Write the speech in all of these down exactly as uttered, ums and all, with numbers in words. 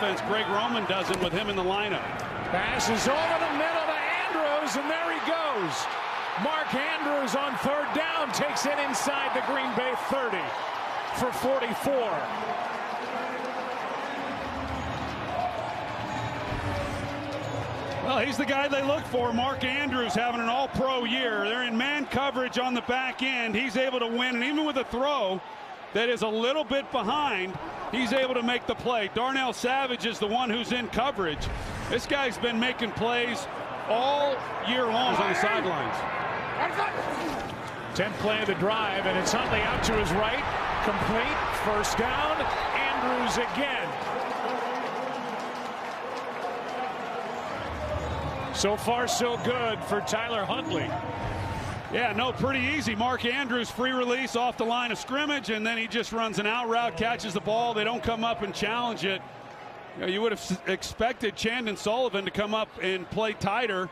offense. Greg Roman does it with him in the lineup. Passes over the middle to Andrews, and there he goes. Mark Andrews on third down takes it inside the Green Bay thirty for forty-four. Well, he's the guy they look for. Mark Andrews having an all-pro year. They're in man coverage on the back end. He's able to win, and even with a throw that is a little bit behind, he's able to make the play. Darnell Savage is the one who's in coverage. This guy's been making plays all year long on the sidelines. tenth play of the drive, and it's Huntley out to his right. Complete, first down. Andrews again. So far, so good for Tyler Huntley. Yeah, no, pretty easy. Mark Andrews, free release off the line of scrimmage, and then he just runs an out route, catches the ball. They don't come up and challenge it. You know, you would have expected Chandon Sullivan to come up and play tighter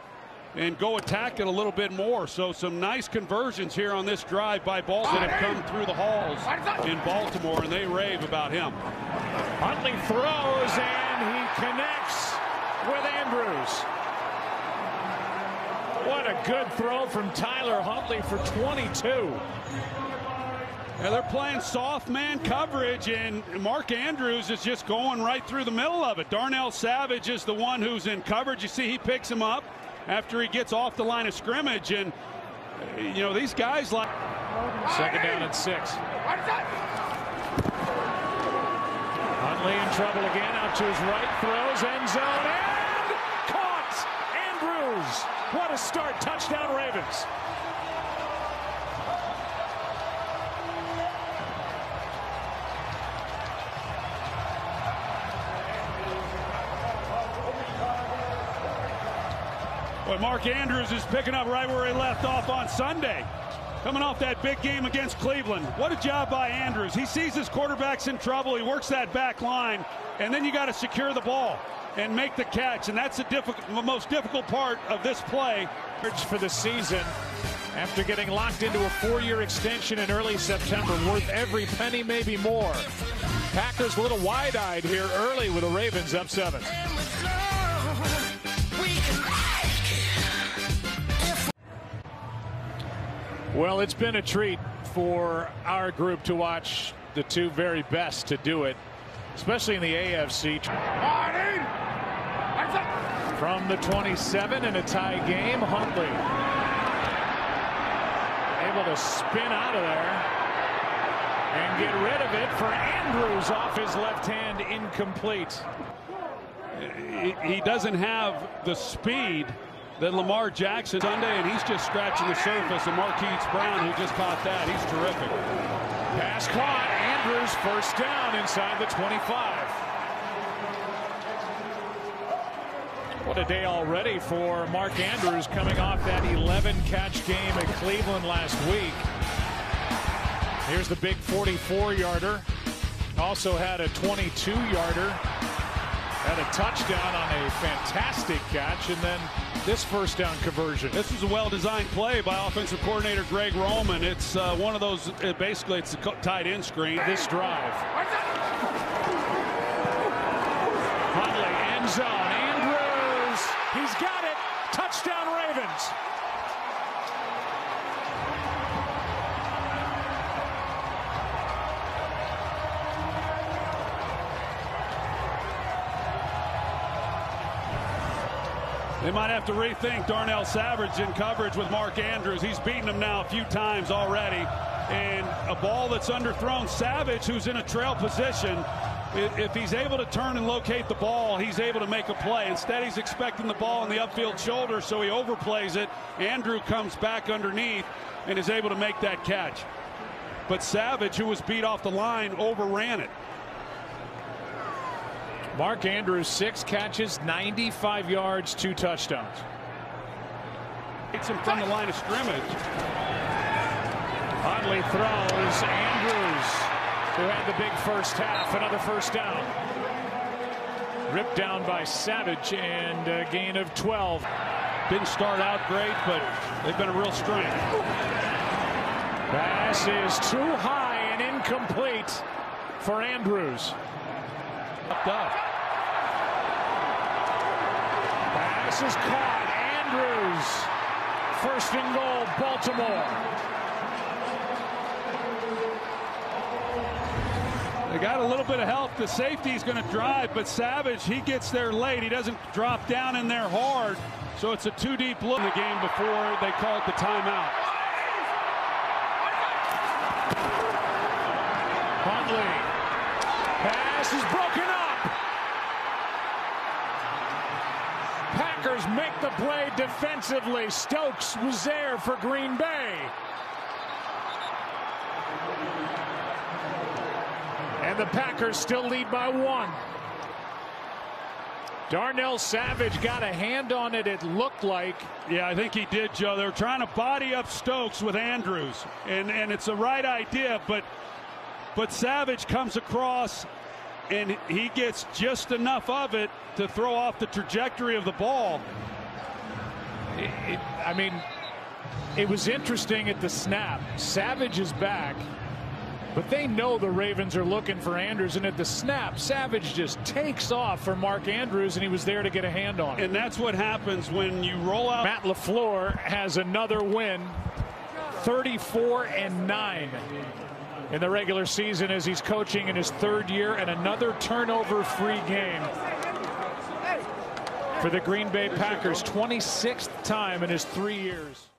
and go attack it a little bit more. So some nice conversions here on this drive by balls that have come through the halls in Baltimore, and they rave about him. Huntley throws, and he connects with Andrews. What a good throw from Tyler Huntley for twenty-two. Yeah, they're playing soft man coverage, and Mark Andrews is just going right through the middle of it. Darnell Savage is the one who's in coverage. You see he picks him up after he gets off the line of scrimmage, and, you know, these guys like... Second down and six. Huntley in trouble again, out to his right, throws, end zone, and caught! Andrews! What a start. Touchdown, Ravens. Boy, Mark Andrews is picking up right where he left off on Sunday. Coming off that big game against Cleveland. What a job by Andrews. He sees his quarterback's in trouble. He works that back line, and then you got to secure the ball and make the catch, and that's the, difficult, the most difficult part of this play. For the season, after getting locked into a four-year extension in early September, worth every penny, maybe more. Packers a little wide-eyed here early with the Ravens up seven. Well, it's been a treat for our group to watch the two very best to do it, especially in the A F C. From the twenty-seven in a tie game, Huntley able to spin out of there and get rid of it for Andrews off his left hand, incomplete. He doesn't have the speed that Lamar Jackson Sunday, and he's just scratching the surface. And Marquise Brown, who just caught that, he's terrific. Pass caught. Andrews first down inside the twenty-five. What a day already for Mark Andrews, coming off that eleven catch game at Cleveland last week. Here's the big forty-four yarder. Also had a twenty-two yarder. Had a touchdown on a fantastic catch, and then this first down conversion. This was a well-designed play by offensive coordinator Greg Roman. It's uh, one of those, uh, basically, it's a tight end screen. This drive. Huntley, end zone. He's got it. Touchdown, Ravens. They might have to rethink Darnell Savage in coverage with Mark Andrews. He's beaten him now a few times already. And a ball that's underthrown. Savage, who's in a trail position, if he's able to turn and locate the ball, he's able to make a play. Instead, he's expecting the ball on the upfield shoulder, so he overplays it. Andrew comes back underneath and is able to make that catch. But Savage, who was beat off the line, overran it. Mark Andrews, six catches, ninety-five yards, two touchdowns. It's him from the line of scrimmage. Huntley throws. Andrews, who had the big first half, another first down. Ripped down by Savage, and a gain of twelve. Didn't start out great, but they've been a real strength. Pass is too high and incomplete for Andrews. Up, up. Pass is caught. Andrews. First and goal, Baltimore. They got a little bit of help. The safety's going to drive, but Savage, he gets there late. He doesn't drop down in there hard. So it's a two-deep look in the game before they called the timeout. Huntley. Pass is broken up. Packers make the play defensively. Stokes was there for Green Bay. And the Packers still lead by one. Darnell Savage got a hand on it, it looked like. Yeah, I think he did, Joe. They were trying to body up Stokes with Andrews. And, and it's the right idea, but, but Savage comes across and he gets just enough of it to throw off the trajectory of the ball. It, it, I mean, it was interesting at the snap. Savage is back, but they know the Ravens are looking for Andrews, and at the snap, Savage just takes off for Mark Andrews, and he was there to get a hand on it. And that's what happens when you roll out. Matt LaFleur has another win, thirty-four and nine. In the regular season, as he's coaching in his third year, and another turnover-free game for the Green Bay Packers, twenty-sixth time in his three years.